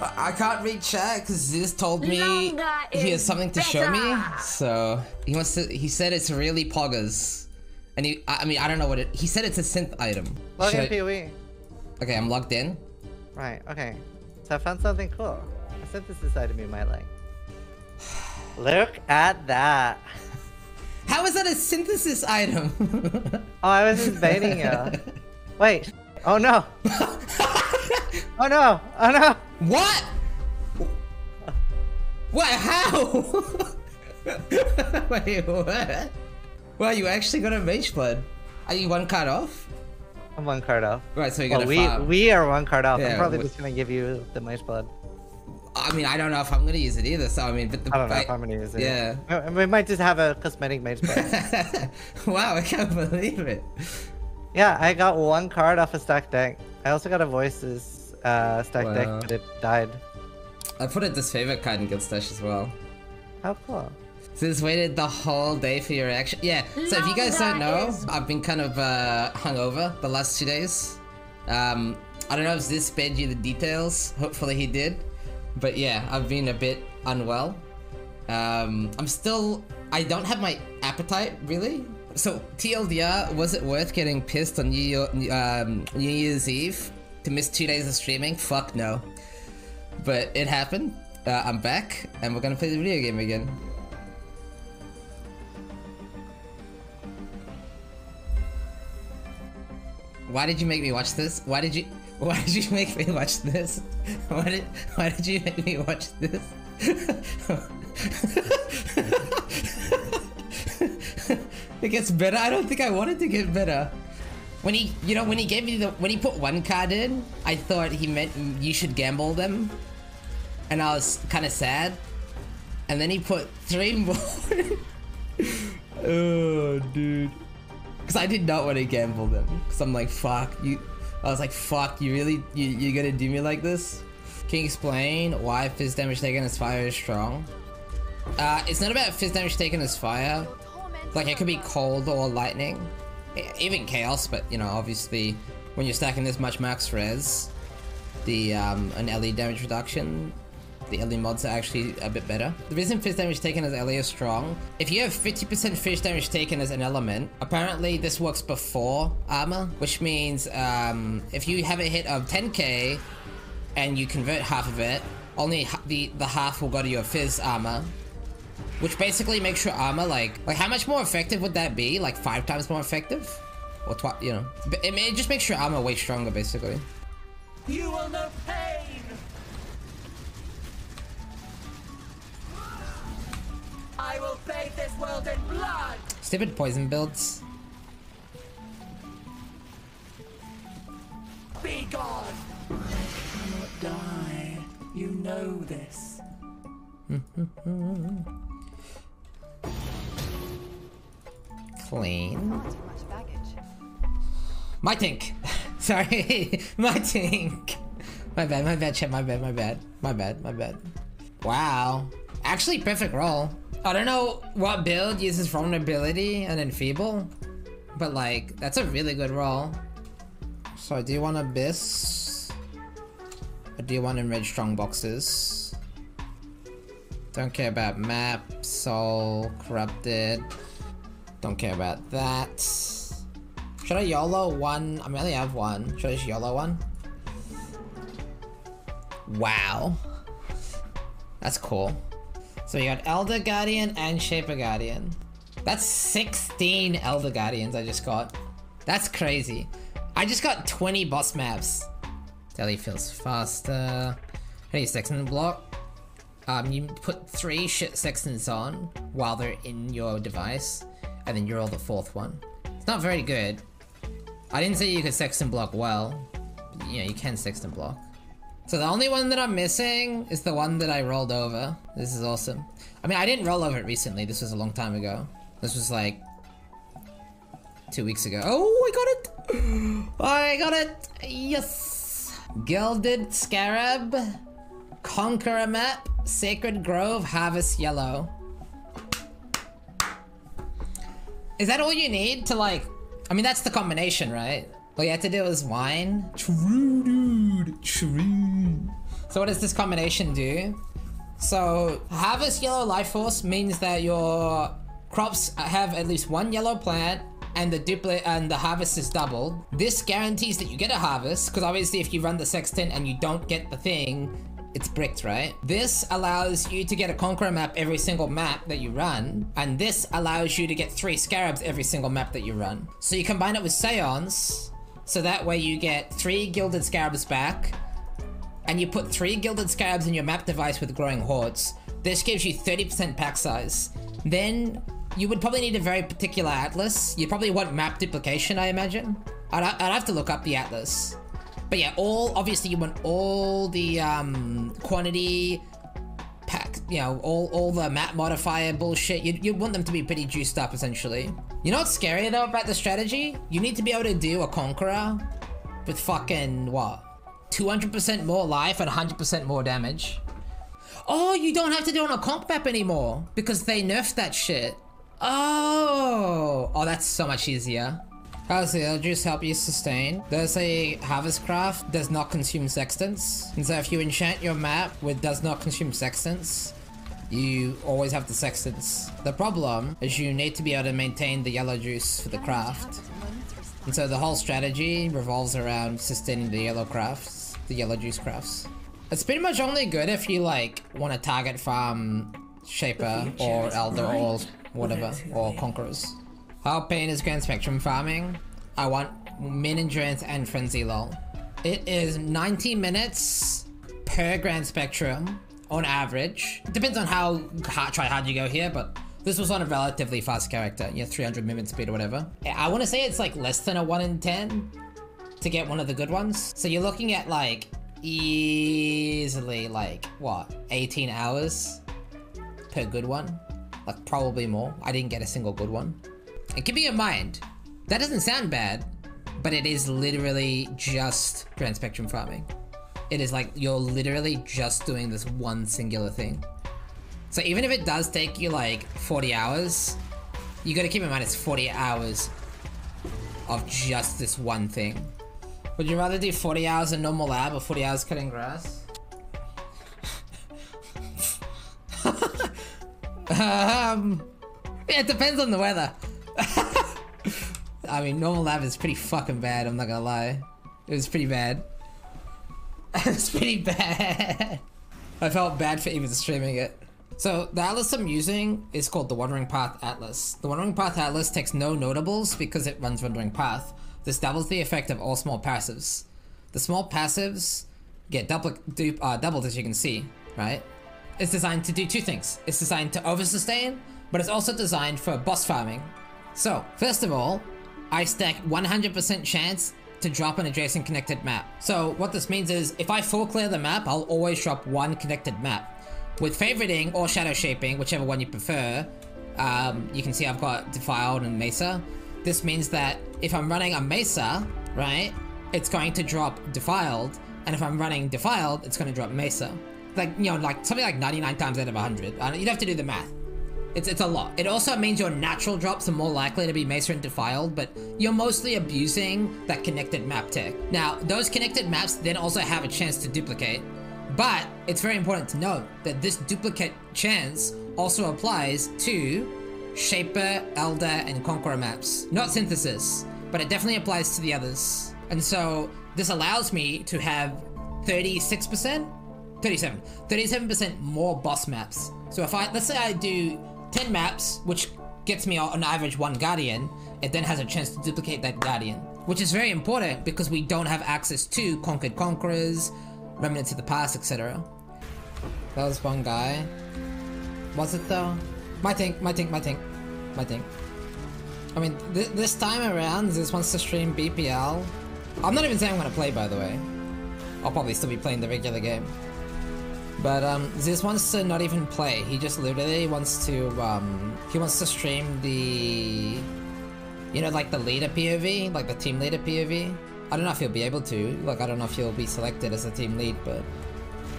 I can't read chat because Ziz told me he has something to show me. So he wants to. He said it's really poggers, and he. I mean, I don't know what it. He said it's a synth item. Log in PoE. Okay, I'm logged in. Right. Okay. So I found something cool. A synthesis item you might like. Look at that. How is that a synthesis item? Oh, I was just baiting you. Wait. Oh no. Oh no! Oh no! What? What? How? Wait, what? Well, you actually got a mageblood. Are you one card off? I'm one card off. Right, so you got farm. We are one card off. Yeah, I'm probably just gonna give you the mageblood. I mean, I don't know if I'm gonna use it either. So I mean, but the, I don't know if I'm gonna use it. Yeah. We might just have a cosmetic mageblood. Wow, I can't believe it. Yeah, I got one card off a stack deck. I also got a voices stack deck, but it died. I put a disfavored card in Guild Stash as well. How cool. Since waited the whole day for your reaction. Yeah, so if you guys don't know, I've been kind of hungover the last 2 days. I don't know if Ziz spared you the details. Hopefully he did. But yeah, I've been a bit unwell. I'm still... I don't have my appetite, really. So, TLDR, was it worth getting pissed on New Year's Eve to miss 2 days of streaming? Fuck no. But it happened. I'm back, and we're gonna play the video game again. Why did you make me watch this? Why did you make me watch this? Why did you make me watch this? It gets better. I don't think I wanted to get better. When he, you know, when he gave me the, when he put one card in, I thought he meant you should gamble them, and I was kind of sad. And then he put 3 more. Oh, dude. Because I did not want to gamble them. Because I'm like, fuck you. I was like, fuck you. Really, you're gonna do me like this? Can you explain why fizz damage taken as fire is strong? It's not about fizz damage taken as fire. Like, it could be cold or lightning, even chaos, but, you know, obviously, when you're stacking this much max res, the, an LE damage reduction, the LE mods are actually a bit better. The reason fish damage taken as LE is strong, if you have 50% fish damage taken as an element, apparently this works before armor, which means, if you have a hit of 10k, and you convert half of it, only the half will go to your fizz armor. Which basically makes your armor like how much more effective would that be? Like 5 times more effective? Or twice, you know. It just makes your armor way stronger, basically. You will know pain! I will bathe this world in blood! Stupid poison builds. Be gone! I cannot die. You know this. Clean. My tink! Sorry! My tink! My bad, chat, my bad. Wow. Actually, perfect roll. I don't know what build uses vulnerability and enfeeble, but like, that's a really good roll. So, do you want abyss? Or do you want enraged strong boxes? Don't care about map, soul, corrupted. Don't care about that. Should I YOLO one? I only have one. Should I just YOLO one? Wow. That's cool. So you got Elder Guardian and Shaper Guardian. That's 16 Elder Guardians I just got. That's crazy. I just got 20 boss maps. Deli feels faster. Hey, Sexton block. You put 3 shit Sextons on while they're in your device. And then you roll the 4th one. It's not very good. I didn't say you could sexton block well. But, you know, you can sexton block. So the only one that I'm missing is the one that I rolled over. This is awesome. I mean, I didn't roll over it recently. This was a long time ago. This was like... 2 weeks ago. Oh, I got it! I got it! Yes! Gilded Scarab. Conqueror Map. Sacred Grove. Harvest Yellow. Is that all you need to like... I mean, that's the combination, right? All you have to do is wine. True, dude. True. So what does this combination do? So harvest yellow life force means that your crops have at least one yellow plant and the duplicate and the harvest is doubled. This guarantees that you get a harvest, because obviously if you run the sextant and you don't get the thing, it's bricked, right? This allows you to get a Conqueror map every single map that you run, and this allows you to get 3 scarabs every single map that you run. So you combine it with Seance, so that way you get 3 gilded scarabs back, and you put 3 gilded scarabs in your map device with growing hordes. This gives you 30% pack size. Then you would probably need a very particular atlas. You probably want map duplication, I imagine. I'd have to look up the atlas. But yeah, all, obviously you want all the quantity pack, you know, all the map modifier bullshit. You want them to be pretty juiced up, essentially. You know what's scary though about the strategy? You need to be able to do a Conqueror with fucking, what? 200% more life and 100% more damage. Oh, you don't have to do it on a comp map anymore because they nerfed that shit. Oh, that's so much easier. How's the Elder Juice help you sustain? There's a Harvest Craft does not consume Sextants. And so if you enchant your map with does not consume Sextants, you always have the Sextants. The problem is you need to be able to maintain the Yellow Juice for the craft. And so the whole strategy revolves around sustaining the Yellow Crafts, the Yellow Juice Crafts. It's pretty much only good if you like want to target farm Shaper or Elder or whatever, or Conquerors. How pain is grand spectrum farming? I want Min Endurance and Frenzy lol. It is 90 minutes per grand spectrum on average. Depends on how hard, try hard you go here, but this was on a relatively fast character. Yeah, 300 movement speed or whatever. I want to say it's like less than a 1 in 10 to get one of the good ones. So you're looking at like easily like what, 18 hours per good one? Like probably more. I didn't get a single good one. And keep in mind, that doesn't sound bad, but it is literally just grand spectrum farming. It is like you're literally just doing this one singular thing. So even if it does take you like 40 hours, you gotta keep in mind it's 40 hours of just this one thing. Would you rather do 40 hours in normal lab or 40 hours cutting grass? It depends on the weather. I mean, normal lab is pretty fucking bad, I'm not gonna lie. It was pretty bad. It's pretty bad. I felt bad for even streaming it. So the atlas I'm using is called the Wandering Path Atlas. The Wandering Path Atlas takes no notables because it runs Wandering Path. This doubles the effect of all small passives. The small passives get doubled as you can see, right? It's designed to do 2 things. It's designed to over-sustain, but it's also designed for boss farming. So, first of all, I stack 100% chance to drop an adjacent connected map. So what this means is, if I full clear the map, I'll always drop 1 connected map. With favoriting or shadow shaping, whichever one you prefer, you can see I've got Defiled and Mesa. This means that if I'm running a Mesa, right, it's going to drop Defiled, and if I'm running Defiled, it's going to drop Mesa. Like, you know, like something like 99 times out of 100. You'd have to do the math. It's a lot. It also means your natural drops are more likely to be Mesa and Defiled, but you're mostly abusing that connected map tech. Now, those connected maps then also have a chance to duplicate, but it's very important to note that this duplicate chance also applies to Shaper, Elder, and Conqueror maps. Not Synthesis, but it definitely applies to the others. And so this allows me to have 37% more boss maps. So if I, let's say I do 10 maps, which gets me on average 1 Guardian, it then has a chance to duplicate that Guardian, which is very important because we don't have access to Conquered Conquerors, Remnants of the Past, etc. That was one guy. Was it though? My thing. I mean, this time around, this wants to stream BPL. I'm not even saying I'm gonna play, by the way. I'll probably still be playing the regular game. But Ziz wants to not even play. He just literally wants to he wants to stream the, you know, like the leader POV, like the team leader POV. I don't know if he'll be able to. Like, I don't know if he'll be selected as a team lead, but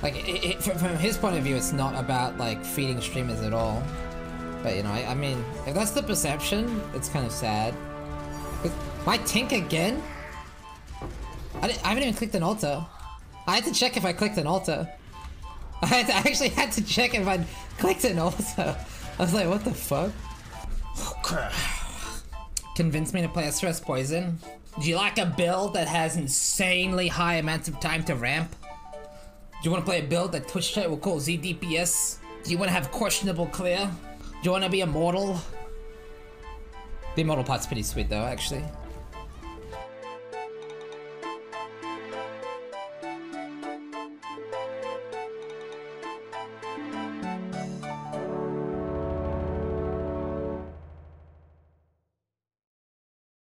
like from his point of view, it's not about like feeding streamers at all. But you know, I mean, if that's the perception, it's kind of sad. My Tink again? I haven't even clicked an altar. I had to check if I clicked an Alto. I actually had to check if I clicked an Alto. I was like, what the fuck? Convince me to play SRS Poison. Do you like a build that has insanely high amounts of time to ramp? Do you want to play a build that Twitch chat will call ZDPS? Do you want to have questionable clear? Do you want to be immortal? The immortal part's pretty sweet though, actually.